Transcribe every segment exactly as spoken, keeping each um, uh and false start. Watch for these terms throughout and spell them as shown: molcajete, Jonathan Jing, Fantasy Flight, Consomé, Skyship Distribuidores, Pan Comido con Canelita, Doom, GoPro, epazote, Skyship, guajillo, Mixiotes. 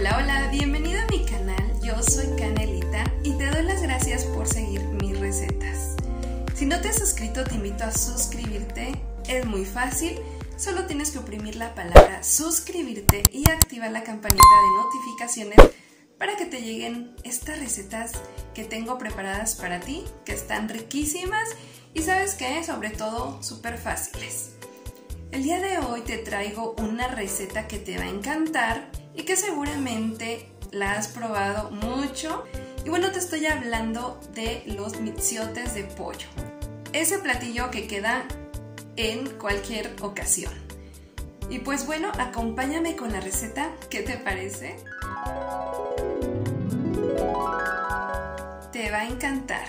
Hola, hola, bienvenido a mi canal, yo soy Canelita y te doy las gracias por seguir mis recetas. Si no te has suscrito te invito a suscribirte, es muy fácil, solo tienes que oprimir la palabra suscribirte y activar la campanita de notificaciones para que te lleguen estas recetas que tengo preparadas para ti, que están riquísimas y sabes que sobre todo súper fáciles. El día de hoy te traigo una receta que te va a encantar y que seguramente la has probado mucho. Y bueno, te estoy hablando de los mixiotes de pollo. Ese platillo que queda en cualquier ocasión. Y pues bueno, acompáñame con la receta. ¿Qué te parece? Te va a encantar.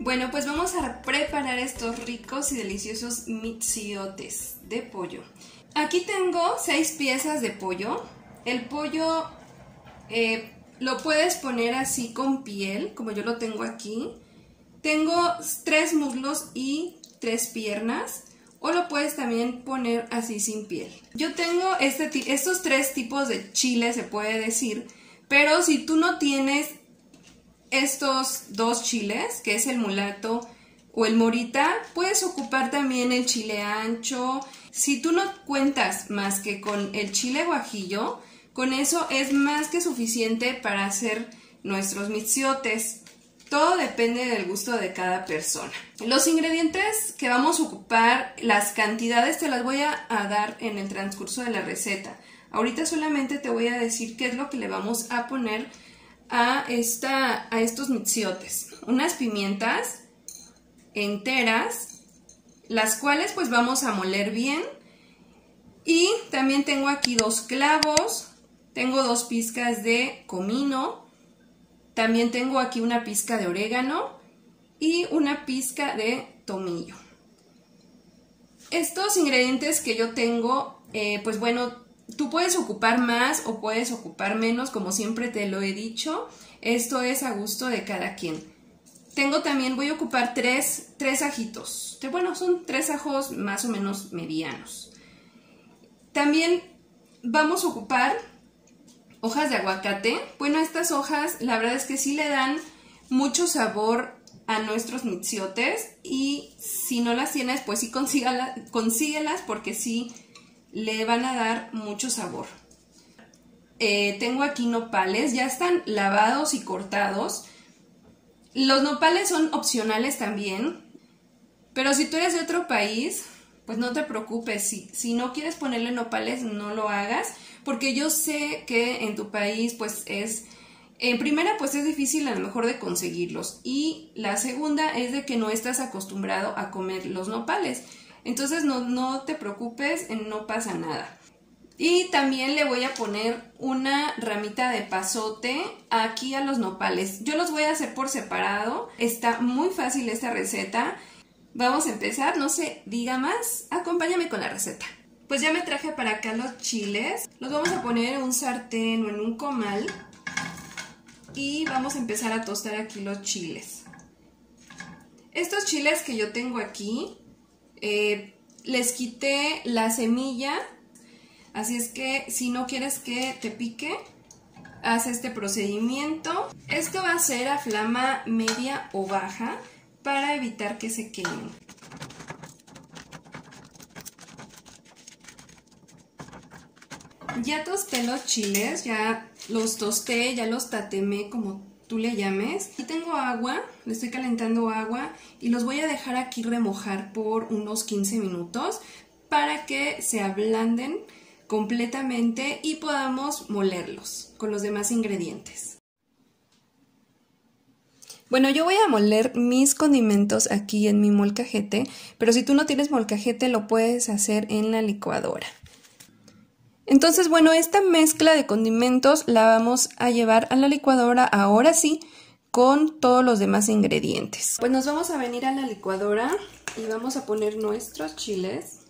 Bueno, pues vamos a preparar estos ricos y deliciosos mixiotes de pollo. Aquí tengo seis piezas de pollo. El pollo eh, lo puedes poner así con piel, como yo lo tengo aquí. Tengo tres muslos y tres piernas, o lo puedes también poner así sin piel. Yo tengo este, estos tres tipos de chile, se puede decir, pero si tú no tienes estos dos chiles, que es el mulato o el morita, puedes ocupar también el chile ancho. Si tú no cuentas más que con el chile guajillo, con eso es más que suficiente para hacer nuestros mixiotes. Todo depende del gusto de cada persona. Los ingredientes que vamos a ocupar, las cantidades te las voy a dar en el transcurso de la receta. Ahorita solamente te voy a decir qué es lo que le vamos a poner A, esta, a estos mixiotes. Unas pimientas enteras, las cuales pues vamos a moler bien. Y también tengo aquí dos clavos, tengo dos pizcas de comino, también tengo aquí una pizca de orégano y una pizca de tomillo. Estos ingredientes que yo tengo, eh, pues bueno, tú puedes ocupar más o puedes ocupar menos, como siempre te lo he dicho. Esto es a gusto de cada quien. Tengo también, voy a ocupar tres, tres ajitos. Bueno, son tres ajos más o menos medianos. También vamos a ocupar hojas de aguacate. Bueno, estas hojas, la verdad es que sí le dan mucho sabor a nuestros mixiotes. Y si no las tienes, pues sí consíguelas porque sí le van a dar mucho sabor. Eh, tengo aquí nopales, ya están lavados y cortados. Los nopales son opcionales también, pero si tú eres de otro país, pues no te preocupes. Si, si no quieres ponerle nopales, no lo hagas, porque yo sé que en tu país, pues es... En primera, pues es difícil a lo mejor de conseguirlos. Y la segunda es de que no estás acostumbrado a comer los nopales. Entonces no, no te preocupes, no pasa nada. Y también le voy a poner una ramita de pasote aquí a los nopales. Yo los voy a hacer por separado. Está muy fácil esta receta. Vamos a empezar, no se diga más. Acompáñame con la receta. Pues ya me traje para acá los chiles. Los vamos a poner en un sartén o en un comal. Y vamos a empezar a tostar aquí los chiles. Estos chiles que yo tengo aquí, Eh, les quité la semilla, así es que si no quieres que te pique, haz este procedimiento. Esto va a ser a flama media o baja para evitar que se quemen. Ya tosté los chiles, ya los tosté, ya los tatemé como tú le llames. Aquí tengo agua, le estoy calentando agua y los voy a dejar aquí remojar por unos quince minutos para que se ablanden completamente y podamos molerlos con los demás ingredientes. Bueno, yo voy a moler mis condimentos aquí en mi molcajete, pero si tú no tienes molcajete lo puedes hacer en la licuadora. Entonces, bueno, esta mezcla de condimentos la vamos a llevar a la licuadora ahora sí con todos los demás ingredientes. Pues nos vamos a venir a la licuadora y vamos a poner nuestros chiles.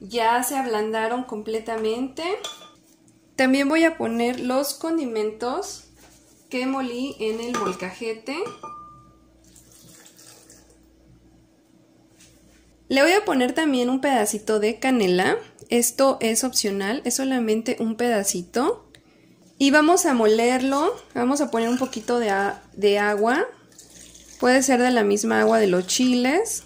Ya se ablandaron completamente. También voy a poner los condimentos que molí en el molcajete. Le voy a poner también un pedacito de canela. Esto es opcional, es solamente un pedacito. Y vamos a molerlo, vamos a poner un poquito de, de agua. Puede ser de la misma agua de los chiles.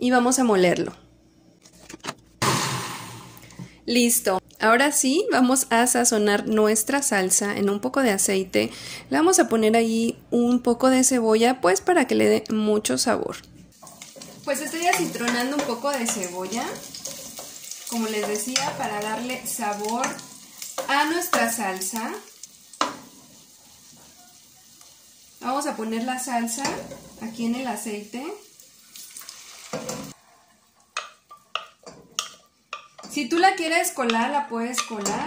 Y vamos a molerlo. Listo. Ahora sí, vamos a sazonar nuestra salsa en un poco de aceite. Le vamos a poner ahí un poco de cebolla, pues para que le dé mucho sabor. Pues estoy acitronando un poco de cebolla, como les decía, para darle sabor a nuestra salsa. Vamos a poner la salsa aquí en el aceite. Si tú la quieres colar, la puedes colar.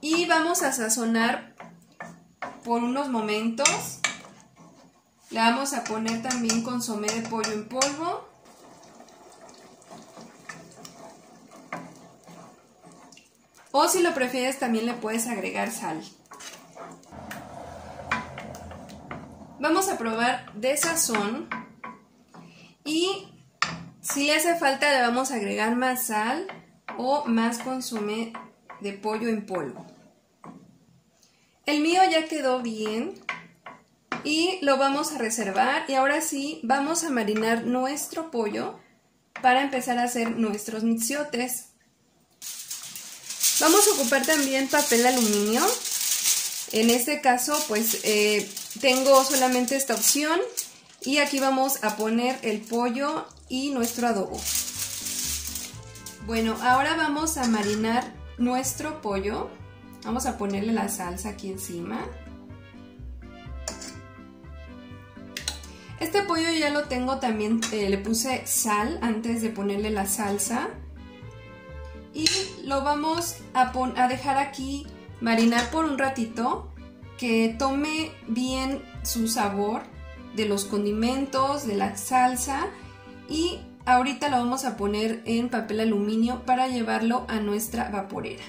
Y vamos a sazonar por unos momentos. Le vamos a poner también consomé de pollo en polvo. O si lo prefieres, también le puedes agregar sal. Vamos a probar de sazón. Y si le hace falta, le vamos a agregar más sal o más consomé de pollo en polvo. El mío ya quedó bien y lo vamos a reservar. Y ahora sí, vamos a marinar nuestro pollo para empezar a hacer nuestros mixiotes. Vamos a ocupar también papel aluminio. En este caso, pues eh, tengo solamente esta opción. Y aquí vamos a poner el pollo y nuestro adobo. Bueno, ahora vamos a marinar nuestro pollo. Vamos a ponerle la salsa aquí encima. Este pollo ya lo tengo también, eh, le puse sal antes de ponerle la salsa. Y lo vamos a, a dejar aquí marinar por un ratito, que tome bien su sabor de los condimentos, de la salsa, y ahorita lo vamos a poner en papel aluminio para llevarlo a nuestra vaporera.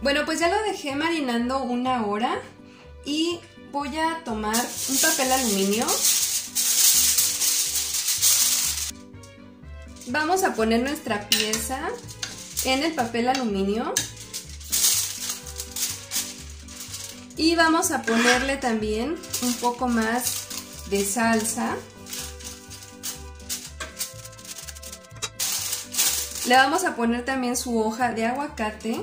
Bueno, pues ya lo dejé marinando una hora y voy a tomar un papel aluminio. Vamos a poner nuestra pieza en el papel aluminio. Y vamos a ponerle también un poco más de salsa. Le vamos a poner también su hoja de aguacate.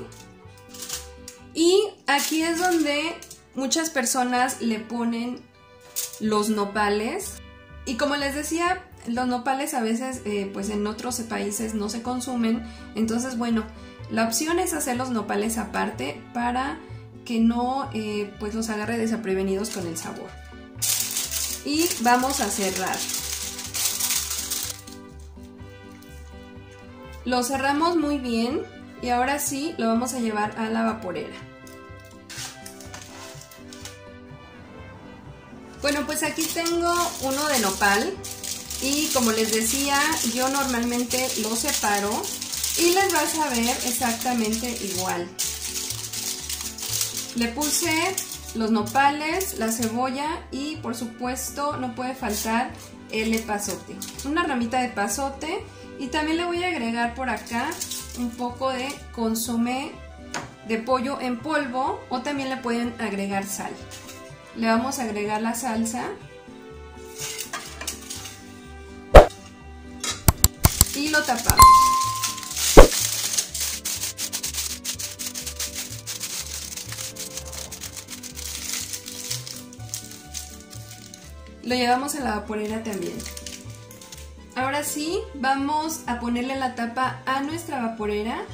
Y aquí es donde muchas personas le ponen los nopales. Y como les decía, los nopales a veces eh, pues en otros países no se consumen. Entonces, bueno, la opción es hacer los nopales aparte para que no eh, pues los agarre desprevenidos con el sabor. Y vamos a cerrar. Lo cerramos muy bien y ahora sí lo vamos a llevar a la vaporera. Bueno, pues aquí tengo uno de nopal y como les decía, yo normalmente lo separo y les va a saber exactamente igual. Le puse los nopales, la cebolla y por supuesto no puede faltar el epazote. Una ramita de epazote y también le voy a agregar por acá un poco de consomé de pollo en polvo o también le pueden agregar sal. Le vamos a agregar la salsa y lo tapamos. Lo llevamos a la vaporera también. Ahora sí, vamos a ponerle la tapa a nuestra vaporera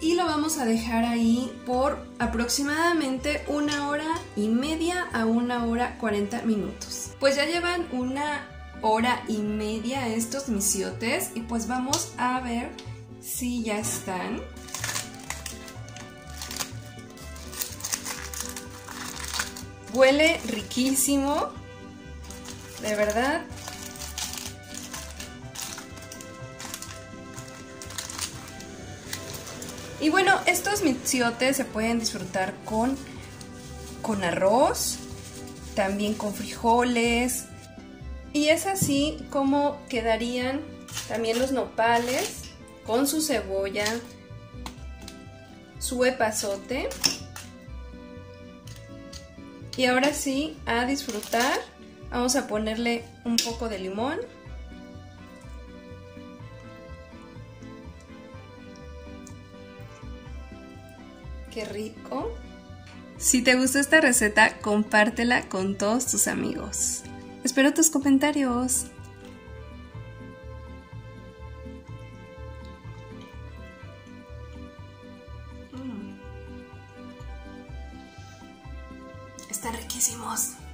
y lo vamos a dejar ahí por aproximadamente una hora y media a una hora cuarenta minutos. Pues ya llevan una hora y media estos mixiotes y pues vamos a ver si ya están. Huele riquísimo. De verdad. Y bueno, estos mixiotes se pueden disfrutar con, con arroz, también con frijoles. Y es así como quedarían también los nopales con su cebolla, su epazote. Y ahora sí, a disfrutar. Vamos a ponerle un poco de limón. ¡Qué rico! Si te gustó esta receta, compártela con todos tus amigos. Espero tus comentarios. Mm. Están riquísimos.